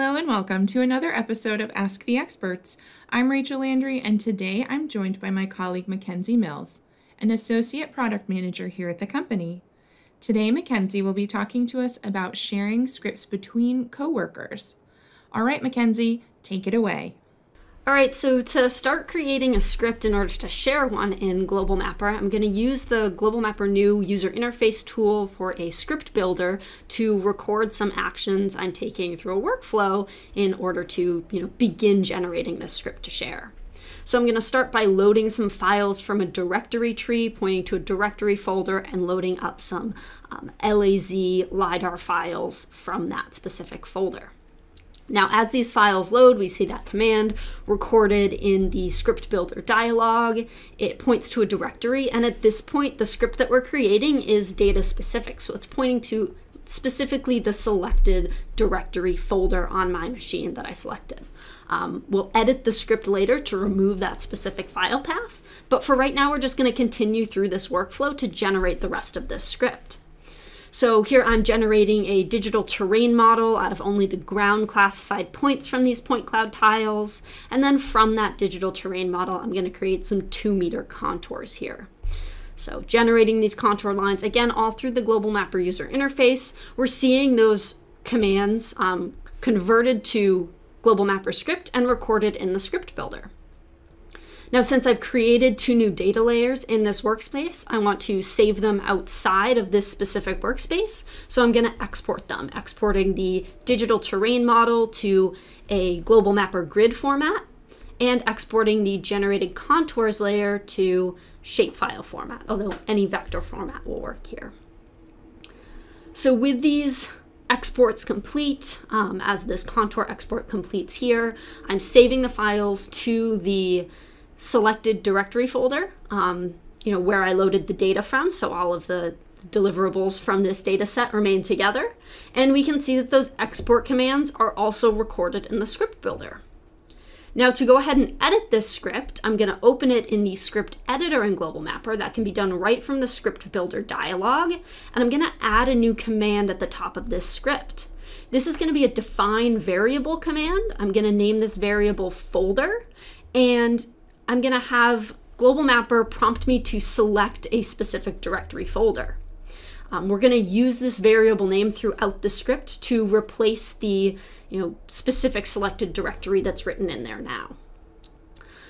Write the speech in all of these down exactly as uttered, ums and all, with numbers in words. Hello and welcome to another episode of Ask the Experts. I'm Rachel Landry, and today I'm joined by my colleague Mackenzie Mills, an Associate Product Manager here at the company. Today Mackenzie will be talking to us about sharing scripts between coworkers. All right, Mackenzie, take it away. All right, so to start creating a script in order to share one in Global Mapper, I'm going to use the Global Mapper new user interface tool for a script builder to record some actions I'm taking through a workflow in order to, you know, begin generating this script to share. So I'm going to start by loading some files from a directory tree, pointing to a directory folder and loading up some um, L A Z LIDAR files from that specific folder. Now, as these files load, we see that command recorded in the script builder dialog. It points to a directory, and at this point, the script that we're creating is data specific. So it's pointing to specifically the selected directory folder on my machine that I selected. Um, we'll edit the script later to remove that specific file path, but for right now, we're just going to continue through this workflow to generate the rest of this script. So here I'm generating a digital terrain model out of only the ground classified points from these point cloud tiles. And then from that digital terrain model, I'm going to create some two meter contours here. So generating these contour lines, again, all through the Global Mapper user interface, we're seeing those commands um, converted to Global Mapper script and recorded in the script builder. Now, since I've created two new data layers in this workspace, I want to save them outside of this specific workspace. So I'm going to export them, exporting the digital terrain model to a Global Mapper grid format and exporting the generated contours layer to shapefile format, although any vector format will work here. So with these exports complete, um, as this contour export completes here, I'm saving the files to the selected directory folder, um, you know, where I loaded the data from. So all of the deliverables from this data set remain together. And we can see that those export commands are also recorded in the script builder. Now, to go ahead and edit this script, I'm going to open it in the script editor in Global Mapper. That can be done right from the script builder dialog. And I'm going to add a new command at the top of this script. This is going to be a define variable command. I'm going to name this variable folder, and I'm going to have Global Mapper prompt me to select a specific directory folder. Um, we're going to use this variable name throughout the script to replace the, you know, specific selected directory that's written in there now.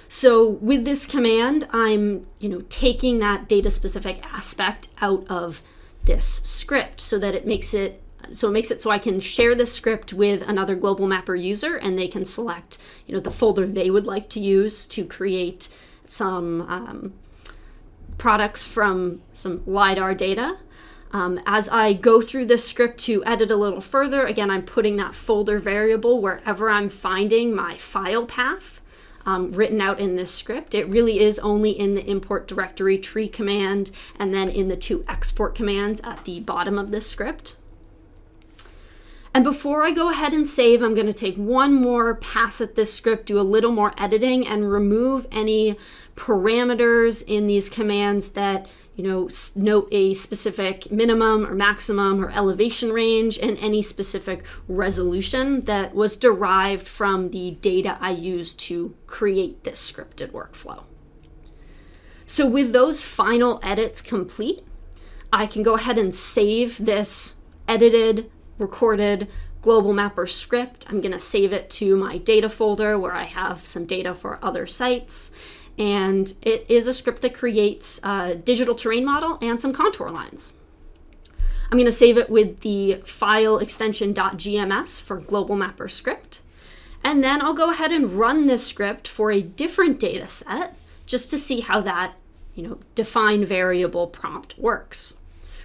So with this command, I'm, you know, taking that data specific aspect out of this script so that it makes it So it makes it so I can share this script with another Global Mapper user, and they can select, you know, the folder they would like to use to create some um, products from some LiDAR data. Um, as I go through this script to edit a little further, again, I'm putting that folder variable wherever I'm finding my file path um, written out in this script. It really is only in the import directory tree command and then in the two export commands at the bottom of this script. And before I go ahead and save, I'm going to take one more pass at this script, do a little more editing, and remove any parameters in these commands that, you know, note a specific minimum or maximum or elevation range and any specific resolution that was derived from the data I used to create this scripted workflow. So with those final edits complete, I can go ahead and save this edited recorded Global Mapper script. I'm going to save it to my data folder where I have some data for other sites. And it is a script that creates a digital terrain model and some contour lines. I'm going to save it with the file extension .gms for Global Mapper script. And then I'll go ahead and run this script for a different data set just to see how that, you know, define variable prompt works.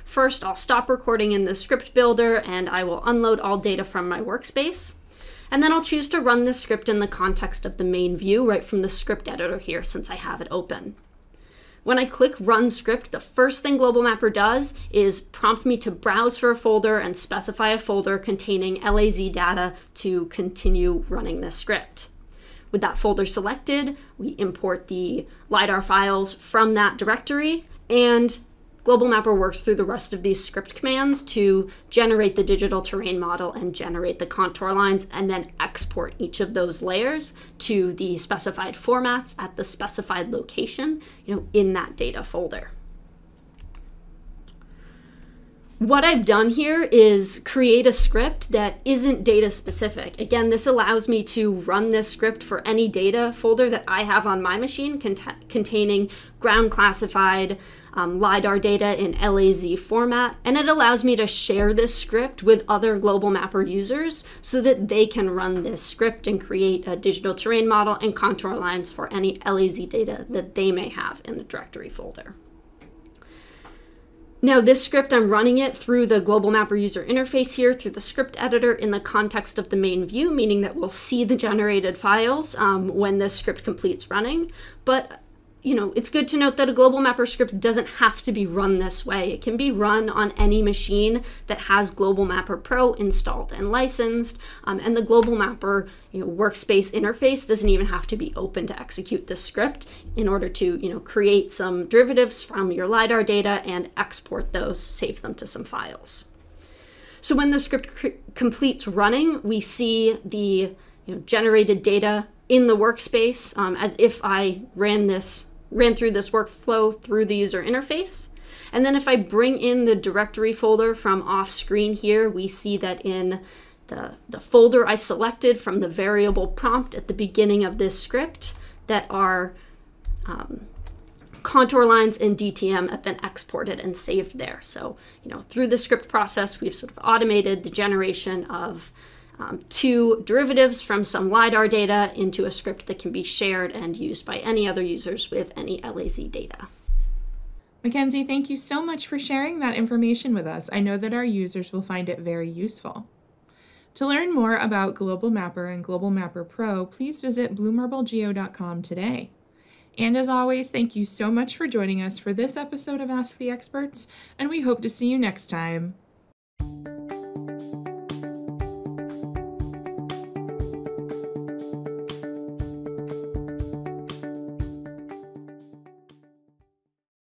First, I'll stop recording in the script builder and I will unload all data from my workspace. And then I'll choose to run this script in the context of the main view right from the script editor here since I have it open. When I click Run Script, the first thing Global Mapper does is prompt me to browse for a folder and specify a folder containing L A Z data to continue running this script. With that folder selected, we import the LiDAR files from that directory and Global Mapper works through the rest of these script commands to generate the digital terrain model and generate the contour lines, and then export each of those layers to the specified formats at the specified location, you know, in that data folder. What I've done here is create a script that isn't data specific. Again, this allows me to run this script for any data folder that I have on my machine cont- containing ground classified um, LIDAR data in L A Z format. And it allows me to share this script with other Global Mapper users so that they can run this script and create a digital terrain model and contour lines for any L A Z data that they may have in the directory folder. Now this script, I'm running it through the Global Mapper user interface here, through the script editor in the context of the main view, meaning that we'll see the generated files um, when this script completes running. But you know, it's good to note that a Global Mapper script doesn't have to be run this way. It can be run on any machine that has Global Mapper Pro installed and licensed, um, and the Global Mapper you know, workspace interface doesn't even have to be open to execute this script in order to you know, create some derivatives from your LiDAR data and export those, save them to some files. So when the script completes running, we see the you know, generated data in the workspace um, as if I ran this ran through this workflow through the user interface. And then if I bring in the directory folder from off screen here, we see that in the, the folder I selected from the variable prompt at the beginning of this script that our um, contour lines in D T M have been exported and saved there. So, you know, through the script process, we've sort of automated the generation of Um, two derivatives from some LiDAR data into a script that can be shared and used by any other users with any L A Z data. Mackenzie, thank you so much for sharing that information with us. I know that our users will find it very useful. To learn more about Global Mapper and Global Mapper Pro, please visit blue marble geo dot com today. And as always, thank you so much for joining us for this episode of Ask the Experts, and we hope to see you next time.